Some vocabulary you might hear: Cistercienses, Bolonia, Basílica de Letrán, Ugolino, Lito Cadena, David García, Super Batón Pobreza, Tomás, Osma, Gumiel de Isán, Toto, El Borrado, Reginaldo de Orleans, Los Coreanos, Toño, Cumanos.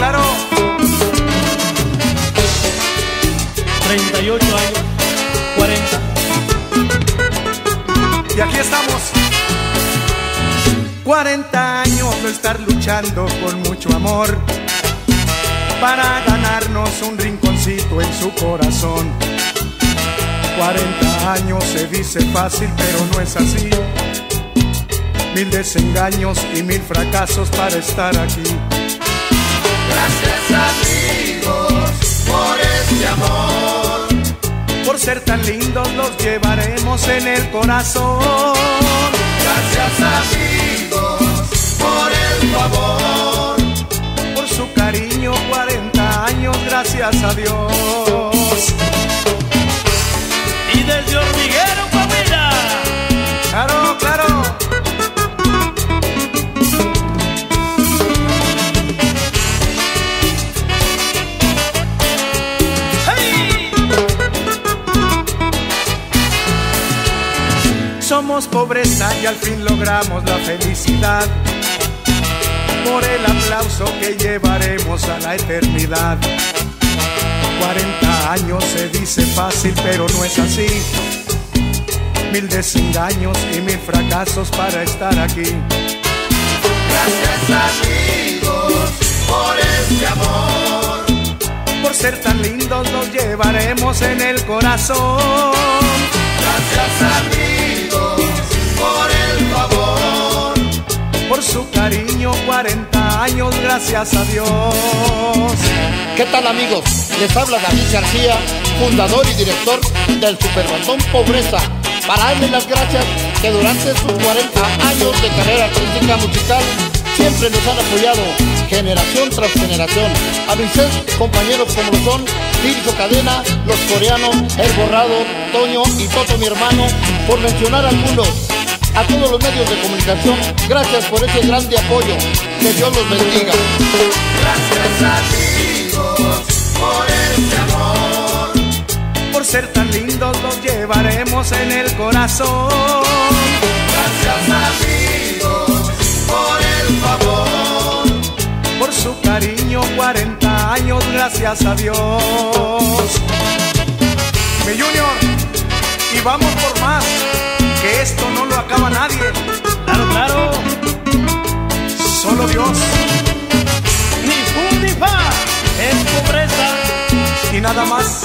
Claro. 38 años, 40. Y aquí estamos. 40 años de estar luchando con mucho amor para ganarnos un rinconcito en su corazón. 40 años se dice fácil, pero no es así. 1000 desengaños y 1000 fracasos para estar aquí. Gracias, amigos, por este amor. Por ser tan lindos los llevaremos en el corazón. Gracias, amigos, por el favor. Por su cariño, 40 años, gracias a Dios. Y desde Hormiguero, familia. Claro. Somos pobreza y al fin logramos la felicidad, por el aplauso que llevaremos a la eternidad. 40 años se dice fácil, pero no es así. 1000 desengaños y 1000 fracasos para estar aquí. Gracias, amigos, por este amor. Por ser tan lindos los llevaremos en el corazón. Gracias, amigos, por el favor. Por su cariño, 40 años, gracias a Dios. ¿Qué tal, amigos? Les habla David García, fundador y director del Super Batón Pobreza, para darle las gracias que durante sus 40 años de carrera artística musical siempre nos han apoyado generación tras generación. A mis compañeros como lo son Lito Cadena, Los Coreanos, El Borrado, Toño y Toto, mi hermano, por mencionar algunos. A todos los medios de comunicación, gracias por ese grande apoyo. Que Dios los bendiga. Gracias, amigos, por este amor. Por ser tan lindos los llevaremos en el corazón. Gracias, amigos, por el favor. Por su cariño, 40 años, gracias a Dios. Mi Junior, y vamos por más, que esto no lo acaba nadie. Claro, solo Dios. Ni fu ni fa, es pobreza y nada más.